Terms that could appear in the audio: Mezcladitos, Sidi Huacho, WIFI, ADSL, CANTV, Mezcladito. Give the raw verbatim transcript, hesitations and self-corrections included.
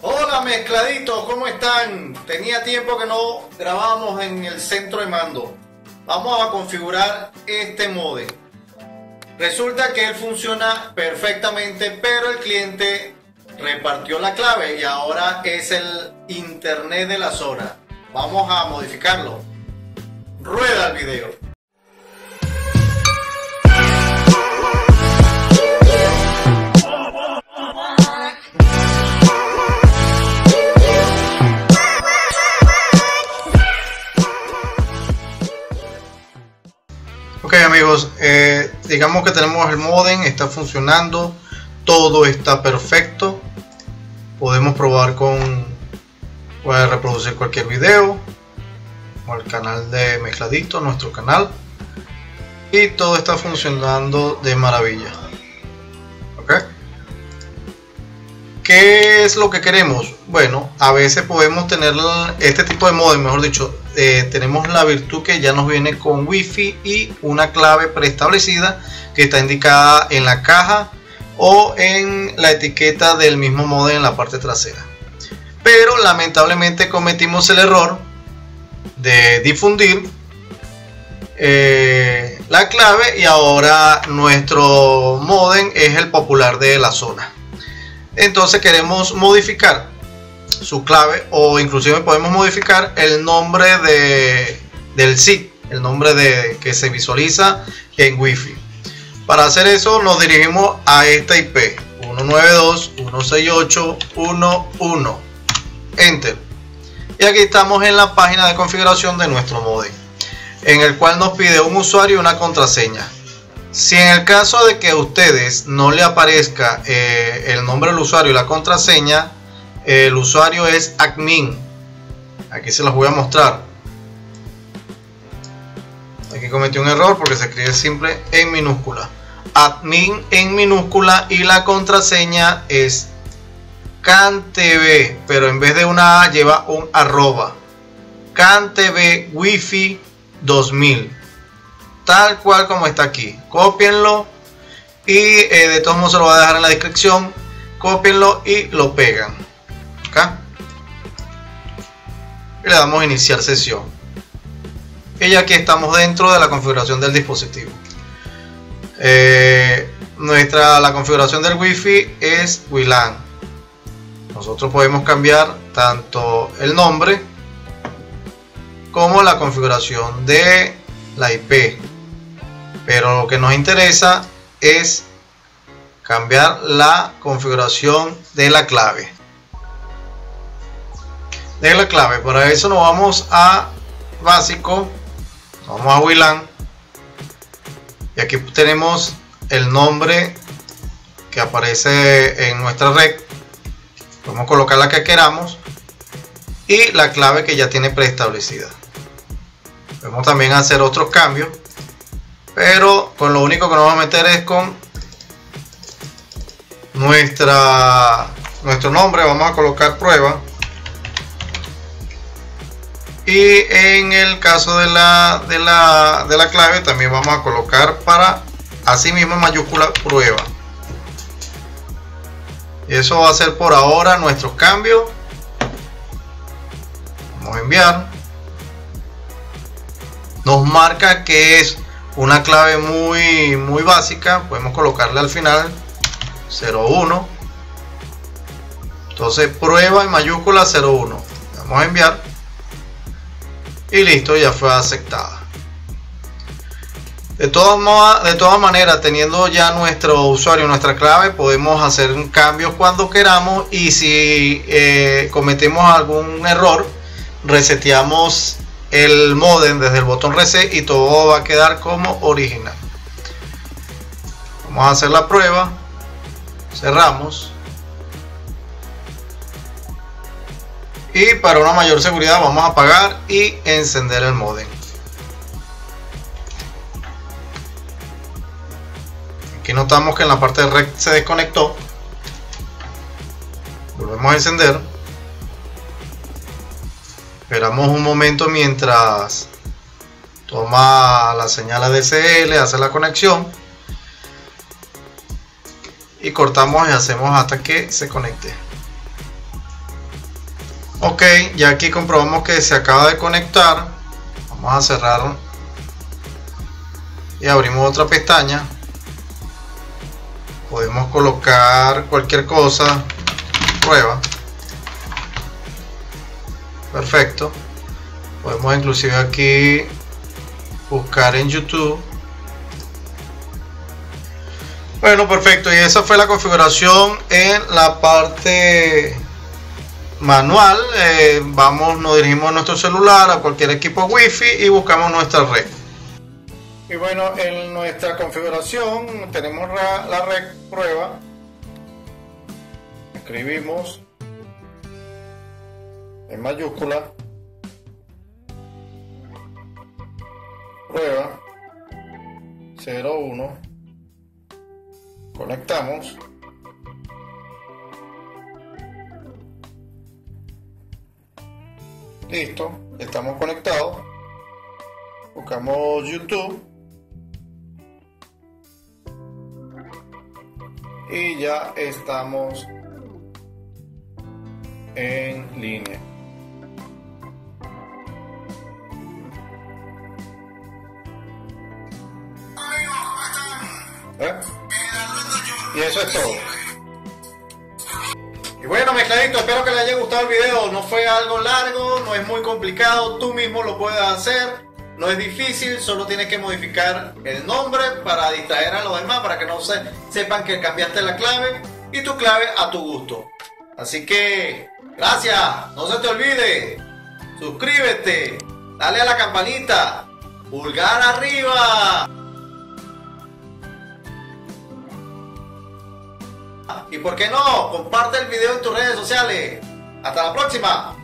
Hola mezcladitos, ¿cómo están? Tenía tiempo que no grabábamos en el centro de mando. Vamos a configurar este modem. Resulta que él funciona perfectamente, pero el cliente repartió la clave y ahora es el internet de la zona. Vamos a modificarlo. Rueda el video. Ok amigos, eh, digamos que tenemos el modem, está funcionando, todo está perfecto. Podemos probar con, puede reproducir cualquier video, como el canal de Mezcladito, nuestro canal, y todo está funcionando de maravilla. ¿Okay? ¿Qué es lo que queremos? Bueno, a veces podemos tener este tipo de modem, mejor dicho, eh, tenemos la virtud que ya nos viene con wifi y una clave preestablecida que está indicada en la caja o en la etiqueta del mismo modem en la parte trasera. Pero lamentablemente cometimos el error de difundir eh, la clave y ahora nuestro modem es el popular de la zona. Entonces queremos modificar su clave o inclusive podemos modificar el nombre de, del S I P, el nombre de, que se visualiza en Wi-Fi. Para hacer eso nos dirigimos a esta I P uno nueve dos punto uno seis ocho punto uno punto uno. Enter. Y aquí estamos en la página de configuración de nuestro modem, en el cual nos pide un usuario y una contraseña. Si en el caso de que a ustedes no le aparezca eh, el nombre del usuario y la contraseña, eh, el usuario es admin. Aquí se los voy a mostrar. Aquí cometí un error porque se escribe simple en minúscula, admin en minúscula, y la contraseña es CANTV, pero en vez de una A lleva un arroba. CANTV Wi-Fi dos mil, tal cual como está aquí. Cópienlo y eh, de todos modos se lo voy a dejar en la descripción. Cópienlo y lo pegan acá y le damos a iniciar sesión. Y ya aquí estamos dentro de la configuración del dispositivo. eh, nuestra la configuración del wifi es WLAN. Nosotros podemos cambiar tanto el nombre como la configuración de la I P, pero lo que nos interesa es cambiar la configuración de la clave. De la clave, para eso nos vamos a básico, vamos a WLAN y aquí tenemos el nombre que aparece en nuestra red. Podemos colocar la que queramos y la clave que ya tiene preestablecida. Podemos también hacer otros cambios, pero con lo único que nos vamos a meter es con nuestra, nuestro nombre. Vamos a colocar prueba y en el caso de la, de la, de la clave también vamos a colocar para así mismo mayúscula prueba. Eso va a ser por ahora nuestro cambio. Vamos a enviar. Nos marca que es una clave muy, muy básica. Podemos colocarle al final cero uno. Entonces prueba en mayúscula cero uno. Vamos a enviar. Y listo, ya fue aceptada. De todas, de todas maneras, teniendo ya nuestro usuario, nuestra clave, podemos hacer cambios cuando queramos, y si eh, cometemos algún error, reseteamos el modem desde el botón reset y todo va a quedar como original. Vamos a hacer la prueba, cerramos. Y para una mayor seguridad vamos a apagar y encender el modem. Aquí notamos que en la parte de red se desconectó. Volvemos a encender. Esperamos un momento mientras toma la señal A D S L, hace la conexión. Y cortamos y hacemos hasta que se conecte. Ok, ya aquí comprobamos que se acaba de conectar. Vamos a cerrar y abrimos otra pestaña. Podemos colocar cualquier cosa, prueba. Perfecto. Podemos inclusive aquí buscar en YouTube. Bueno, perfecto. Y esa fue la configuración en la parte manual. Eh, vamos, nos dirigimos a nuestro celular, a cualquier equipo wifi y buscamos nuestra red. Y bueno, en nuestra configuración tenemos la, la red prueba. Escribimos en mayúscula prueba cero uno, conectamos. Listo, estamos conectados. Buscamos YouTube y ya estamos en línea. ¿Eh? Y eso es todo. Y bueno, mezcladito, espero que les haya gustado el video. No fue algo largo, no es muy complicado, tú mismo lo puedes hacer. No es difícil, solo tienes que modificar el nombre para distraer a los demás, para que no se, sepan que cambiaste la clave y tu clave a tu gusto. Así que, gracias, no se te olvide, suscríbete, dale a la campanita, pulgar arriba. Y por qué no, comparte el video en tus redes sociales. Hasta la próxima.